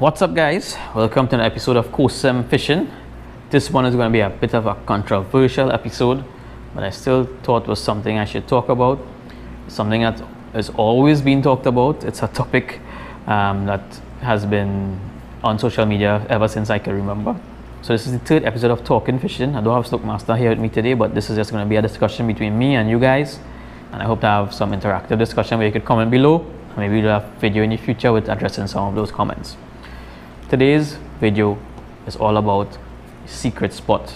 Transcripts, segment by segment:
What's up, guys? Welcome to an episode of KoSM Fishing. This one is going to be a bit of a controversial episode, but I still thought was something I should talk about, something that has always been talked about. It's a topic that has been on social media ever since I can remember. So this is the third episode of Talking Fishing. I don't have Stockmaster here with me today, but this is just going to be a discussion between me and you guys, and I hope to have some interactive discussion where you could comment below, and maybe we'll have a video in the future with addressing some of those comments. Today's video is all about secret spot.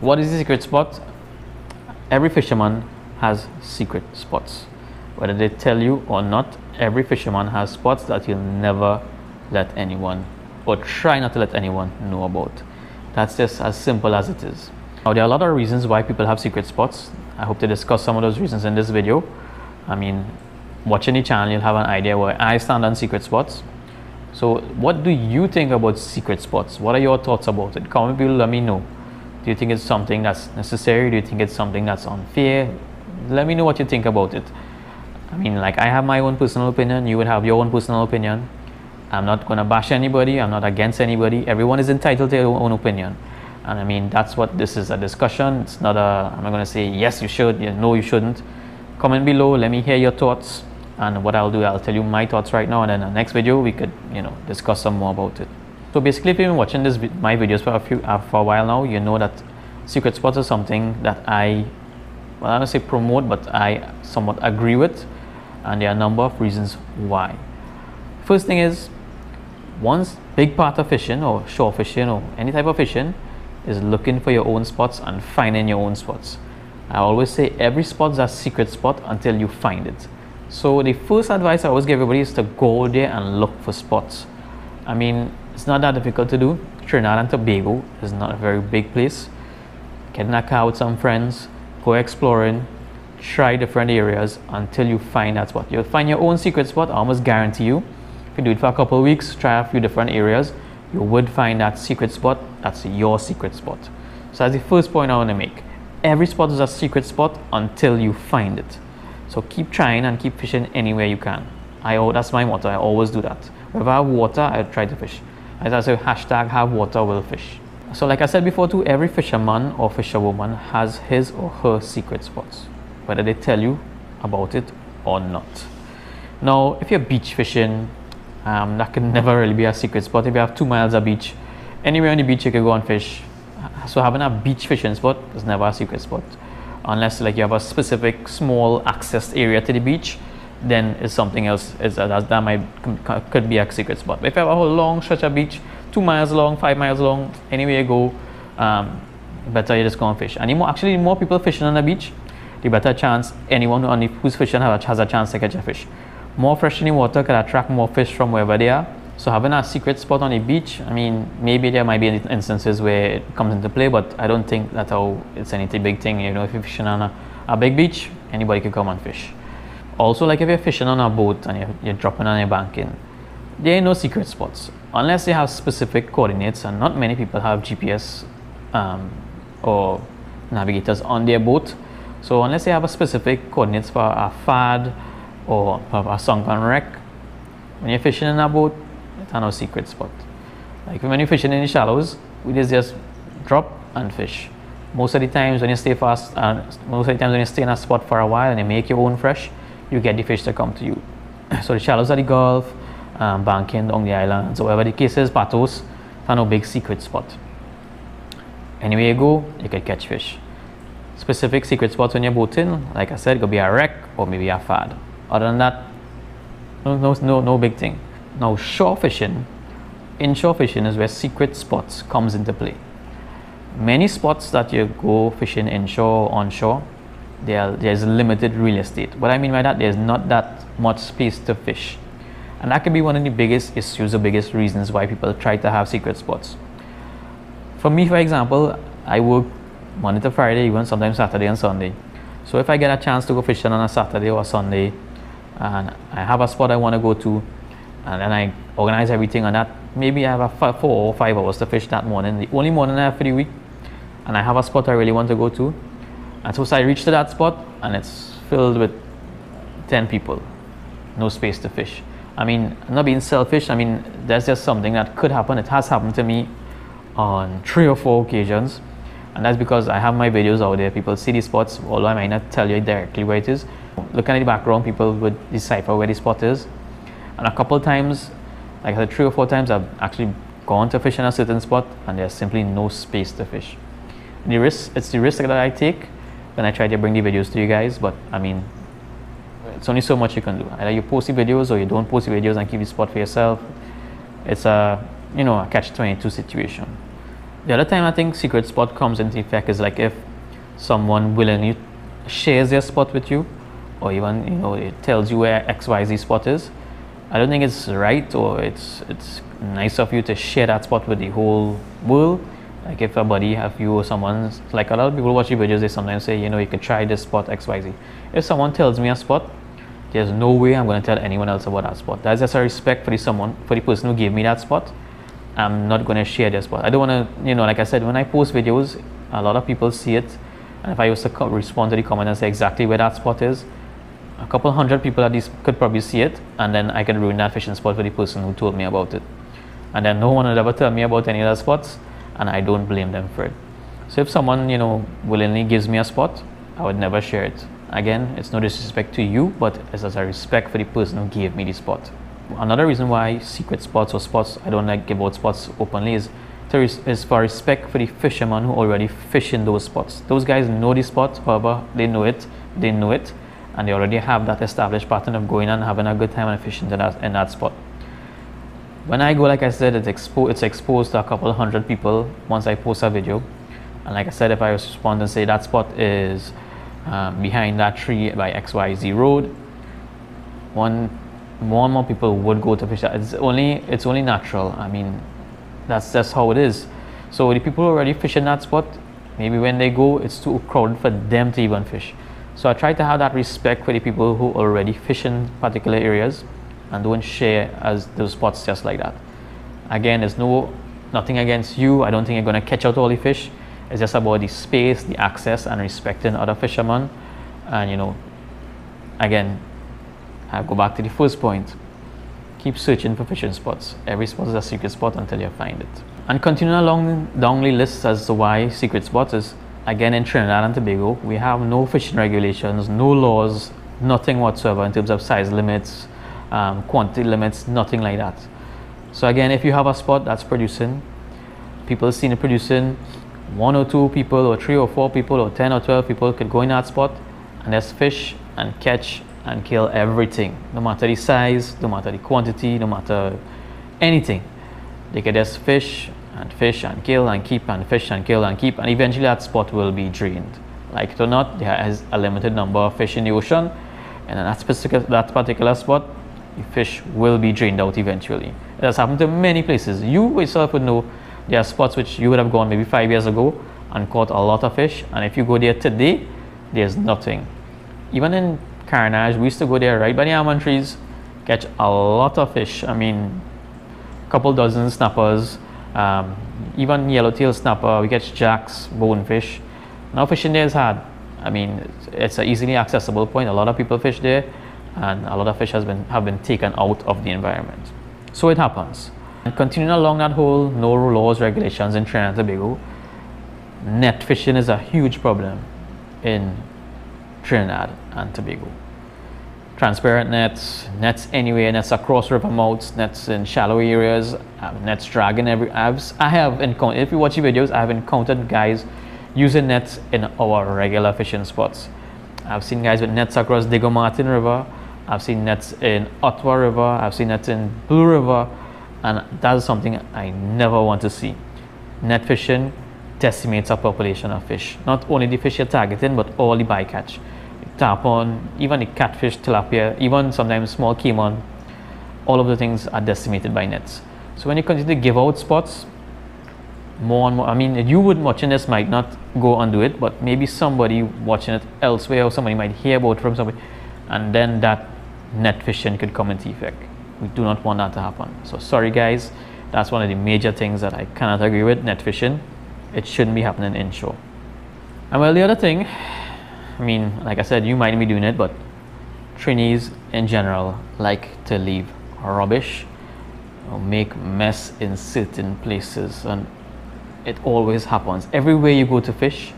What is a secret spot? Every fisherman has secret spots. Whether they tell you or not, every fisherman has spots that you'll never let anyone, or try not to let anyone, know about. That's just as simple as it is. Now, there are a lot of reasons why people have secret spots. I hope to discuss some of those reasons in this video. I mean, watching the channel, you'll have an idea where I stand on secret spots. So what do you think about secret spots? What are your thoughts about it? Comment below, let me know. Do you think it's something that's necessary? Do you think it's something that's unfair? Let me know what you think about it. I mean, like, I have my own personal opinion. You would have your own personal opinion. I'm not going to bash anybody. I'm not against anybody. Everyone is entitled to their own opinion. And I mean, that's what this is, a discussion. It's not a, I'm not going to say, yes, you should, no, you shouldn't. Comment below, let me hear your thoughts. And what I'll do, I'll tell you my thoughts right now, and then in the next video we could, discuss some more about it. So basically, if you've been watching my videos for a while now, you know that secret spots are something that I don't say promote, but I somewhat agree with, and there are a number of reasons why. First thing is, one big part of fishing, or shore fishing, or any type of fishing, is looking for your own spots and finding your own spots. I always say every spot's a secret spot until you find it. So the first advice I always give everybody is to go there and look for spots. I mean, it's not that difficult to do. Trinidad and Tobago is not a very big place. Get in a car with some friends, go exploring, try different areas until you find that spot. You'll find your own secret spot, I almost guarantee you. If you do it for a couple of weeks, try a few different areas, you would find that secret spot. That's your secret spot. So that's the first point I want to make. Every spot is a secret spot until you find it. So keep trying and keep fishing anywhere you can. That's my motto, I always do that. Wherever I have water, I try to fish. As I say, hashtag have water will fish. So like I said before too, every fisherman or fisherwoman has his or her secret spots, whether they tell you about it or not. Now, if you're beach fishing, that can never really be a secret spot. If you have 2 miles of beach, anywhere on the beach you can go and fish. So having a beach fishing spot is never a secret spot. Unless like you have a specific small accessed area to the beach, then it's something else. That could be a secret spot. But if you have a whole long stretch of beach, 2 miles long, 5 miles long, anywhere you go, better you just go and fish. And the more people fishing on the beach, the better chance anyone who's fishing has a chance to catch a fish. More fresh in the water can attract more fish from wherever they are. So having a secret spot on the beach, I mean, maybe there might be instances where it comes into play, but I don't think that's how it's any big thing. If you're fishing on a big beach, anybody can come and fish. Also, like if you're fishing on a boat and you're dropping on your banking, there ain't no secret spots. Unless they have specific coordinates, and not many people have GPS or navigators on their boat. So unless they have a specific coordinates for a fad or a sunken wreck, when you're fishing in a boat, no secret spot. Like when you're fishing in the shallows, we just drop and fish. Most of the times when you stay fast, and most of the times when you stay in a spot for a while and you make your own fresh, you get the fish to come to you. So the shallows of the Gulf, banking on the islands, so whatever the case is, patos, no big secret spot. Anywhere you go, you can catch fish. Specific secret spots when you're boating, like I said, it could be a wreck or maybe a fad. Other than that, no big thing. Now, inshore fishing is where secret spots comes into play. Many spots that you go fishing inshore or onshore, there's limited real estate. What I mean by that, there's not that much space to fish. And that can be one of the biggest issues or biggest reasons why people try to have secret spots. For me, for example, I work Monday to Friday, even sometimes Saturday and Sunday. So if I get a chance to go fishing on a Saturday or Sunday, and I have a spot I want to go to, and then I organize everything on that, maybe I have 4 or 5 hours to fish that morning, the only morning I have for the week, and I have a spot I really want to go to. And so I reach to that spot and it's filled with 10 people, no space to fish. I mean, I'm not being selfish. I mean, that's just something that could happen. It has happened to me on 3 or 4 occasions, and that's because I have my videos out there. People see these spots, although I might not tell you directly where it is. Looking at the background, people would decipher where the spot is. And a couple times, like I said, 3 or 4 times, I've actually gone to fish in a certain spot and there's simply no space to fish. And the risk, it's the risk that I take when I try to bring the videos to you guys, but I mean, it's only so much you can do. Either you post the videos or you don't post the videos and keep the spot for yourself. It's a, you know, a catch-22 situation. The other time I think secret spot comes into effect is like if someone willingly shares their spot with you, or even, you know, it tells you where XYZ spot is. I don't think it's right, or it's nice of you to share that spot with the whole world. Like if a buddy have you or someone's, like a lot of people watch your videos, they sometimes say, you know, you could try this spot XYZ. If someone tells me a spot, there's no way I'm going to tell anyone else about that spot. That's just a respect for the someone, for the person who gave me that spot. I'm not going to share their spot. I don't want to, you know, like I said, when I post videos, a lot of people see it. And if I was to respond to the comment and say exactly where that spot is, a couple hundred people at least could probably see it, and then I can ruin that fishing spot for the person who told me about it. And then no one will ever tell me about any other spots, and I don't blame them for it. So if someone, you know, willingly gives me a spot, I would never share it. Again, it's no disrespect to you, but it's as a respect for the person who gave me the spot. Another reason why secret spots or spots, I don't like give out spots openly, is for respect for the fishermen who already fish in those spots. Those guys know the spot, however, they know it, and they already have that established pattern of going and having a good time and fishing in that spot. When I go, like I said, it's exposed to a couple hundred people once I post a video. And like I said, if I respond and say that spot is behind that tree by XYZ road, more and more people would go to fish that. It's only natural. I mean, that's just how it is. So the people already fish in that spot, maybe when they go, it's too crowded for them to even fish. So I try to have that respect for the people who already fish in particular areas and don't share as those spots just like that. Again, there's nothing against you. I don't think you're going to catch out all the fish. It's just about the space, the access, and respecting other fishermen. And, you know, again, I go back to the first point. Keep searching for fishing spots. Every spot is a secret spot until you find it. And continuing along down the list as to why secret spots is, again, in Trinidad and Tobago, we have no fishing regulations, no laws, nothing whatsoever in terms of size limits, quantity limits, nothing like that. So again, if you have a spot that's producing, people seen it producing, 1 or 2 people or 3 or 4 people or 10 or 12 people could go in that spot and just fish and catch and kill everything. No matter the size, no matter the quantity, no matter anything. They could just fish and fish and kill and keep and fish and kill and keep, and eventually that spot will be drained. Like it or not, there is a limited number of fish in the ocean, and in that particular spot, the fish will be drained out eventually. It has happened to many places. You yourself would know there are spots which you would have gone maybe 5 years ago and caught a lot of fish, and if you go there today, there's nothing. Even in Carenage, we used to go there right by the almond trees, catch a lot of fish. I mean, a couple dozen snappers, even yellowtail snapper, we catch jacks, bonefish. Now fishing there is hard. I mean, it's an easily accessible point. A lot of people fish there, and a lot of fish have been taken out of the environment. So it happens. And continuing along that whole no laws, regulations in Trinidad and Tobago, net fishing is a huge problem in Trinidad and Tobago. Transparent nets, nets anywhere, nets across river mouths, nets in shallow areas, nets dragging every. I have encountered, if you watch the videos, I have encountered guys using nets in our regular fishing spots. I've seen guys with nets across Diego Martin River. I've seen nets in Ottawa River. I've seen nets in Blue River, and that is something I never want to see. Net fishing decimates a population of fish. Not only the fish you're targeting, but all the bycatch. Tarpon, even the catfish, tilapia, even sometimes small caiman, all of the things are decimated by nets. So when you continue to give out spots, more and more, I mean, you would watching this might not go and do it, but maybe somebody watching it elsewhere or somebody might hear about it from somebody, and then that net fishing could come into effect. We do not want that to happen. So sorry guys, that's one of the major things that I cannot agree with, net fishing. It shouldn't be happening inshore. And well, the other thing, I mean, like I said, you might be doing it, but Trinis in general like to leave rubbish, make mess in certain places, and it always happens. Everywhere you go to fish,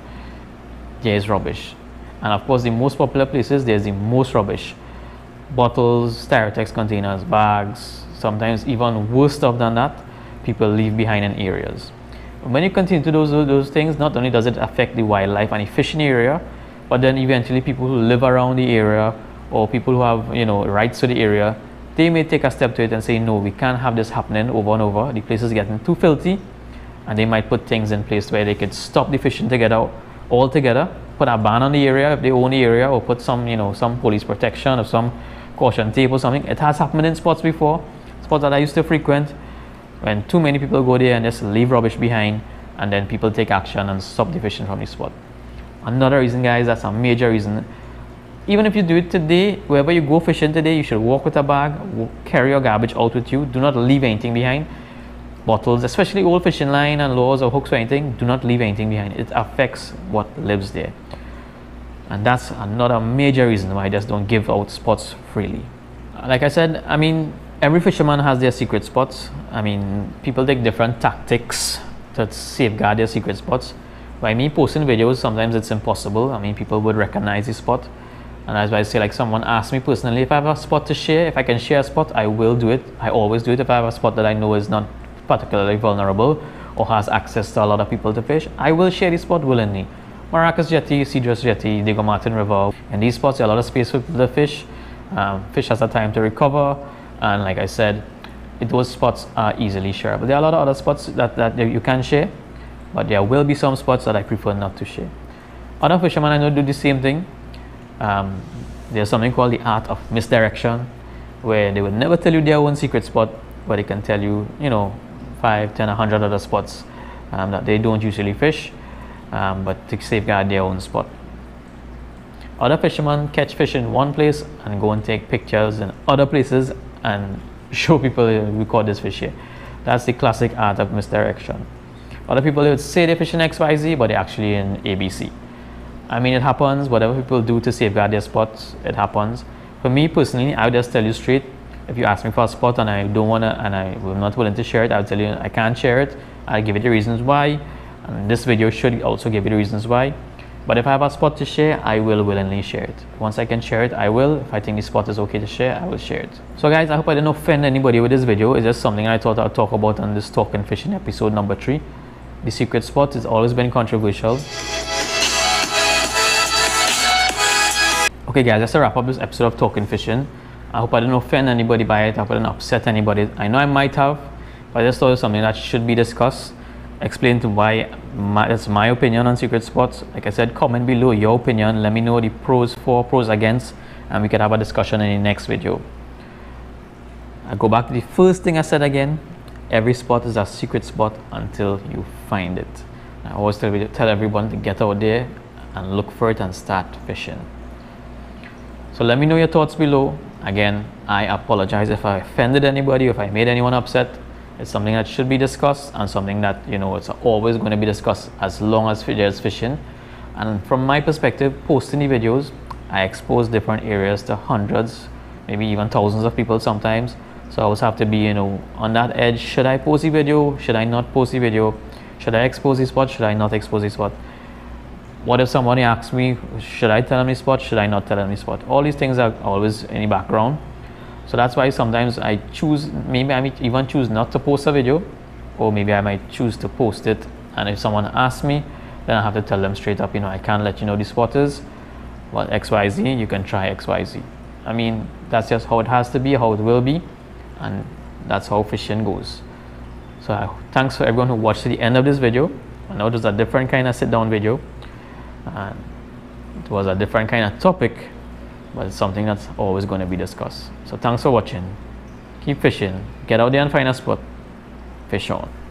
there is rubbish. And of course, the most popular places, there's the most rubbish. Bottles, Styrotex containers, bags, sometimes even worse stuff than that, people leave behind in areas. When you continue to those things, not only does it affect the wildlife and the fishing area, but then eventually people who live around the area or people who have, you know, rights to the area, they may take a step to it and say, no, we can't have this happening over and over. The place is getting too filthy, and they might put things in place where they could stop the fishing together altogether, put a ban on the area if they own the area, or put some, you know, some police protection or some caution tape or something. It has happened in spots before, spots that I used to frequent, when too many people go there and just leave rubbish behind, and then people take action and stop the fishing from the spot. Another reason, guys, that's a major reason. Even if you do it today, wherever you go fishing today, you should walk with a bag, carry your garbage out with you. Do not leave anything behind. Bottles, especially old fishing line and lures or hooks or anything, do not leave anything behind. It affects what lives there. And that's another major reason why I just don't give out spots freely. Like I said, I mean, every fisherman has their secret spots. I mean, people take different tactics to safeguard their secret spots. By me posting videos, sometimes it's impossible. I mean, people would recognize the spot. And as I say, like someone asked me personally if I have a spot to share, if I can share a spot, I will do it. I always do it. If I have a spot that I know is not particularly vulnerable or has access to a lot of people to fish, I will share the spot willingly. Maracas Jetty, Cedros Jetty, Diego Martin River, and these spots, there are a lot of space for the fish. Fish has a time to recover, and like I said, those spots are easily shareable. There are a lot of other spots that you can share, but there will be some spots that I prefer not to share. Other fishermen I know do the same thing. There's something called the art of misdirection, where they will never tell you their own secret spot, but they can tell you, you know, 5, 10, 100 other spots that they don't usually fish, but to safeguard their own spot. Other fishermen catch fish in one place and go and take pictures in other places and show people, we caught this fish here. That's the classic art of misdirection. Other people would say they're fishing XYZ, but they're actually in ABC. I mean, it happens. Whatever people do to safeguard their spots, it happens. For me personally, I would just tell you straight, if you ask me for a spot and I don't want to, and I'm not willing to share it, I'll tell you I can't share it. I'll give you the reasons why, and this video should also give you the reasons why. But if I have a spot to share, I will willingly share it. Once I can share it, I will. If I think the spot is okay to share, I will share it. So guys, I hope I didn't offend anybody with this video. It's just something I thought I'd talk about on this Talking Fishing episode number 3. The secret spot has always been controversial. Okay guys, that's a wrap up this episode of Talking Fishing. I hope I didn't offend anybody by it. I hope I didn't upset anybody. I know I might have, but I just thought it was something that should be discussed. Explain to why that's my opinion on secret spots. Like I said, comment below your opinion. Let me know the pros for, pros against, and we can have a discussion in the next video. I go back to the first thing I said again. Every spot is a secret spot until you find it. I always tell everyone to get out there and look for it and start fishing. So let me know your thoughts below. Again, I apologize if I offended anybody, if I made anyone upset. It's something that should be discussed, and something that, you know, it's always going to be discussed as long as there's fishing. And from my perspective, posting the videos, I expose different areas to hundreds, maybe even thousands of people sometimes. So I always have to be, you know, on that edge. Should I post the video? Should I not post the video? Should I expose the spot? Should I not expose the spot? What if somebody asks me, should I tell them the spot? Should I not tell them the spot? All these things are always in the background. So that's why sometimes I choose, maybe I might even choose not to post a video, or maybe I might choose to post it. And if someone asks me, then I have to tell them straight up, you know, I can't let you know the spot is, well, XYZ, you can try XYZ. I mean, that's just how it has to be, how it will be. And that's how fishing goes. So thanks for everyone who watched to the end of this video. I know it was a different kind of sit down video. And it was a different kind of topic, but it's something that's always going to be discussed. So thanks for watching. Keep fishing. Get out there and find a spot. Fish on.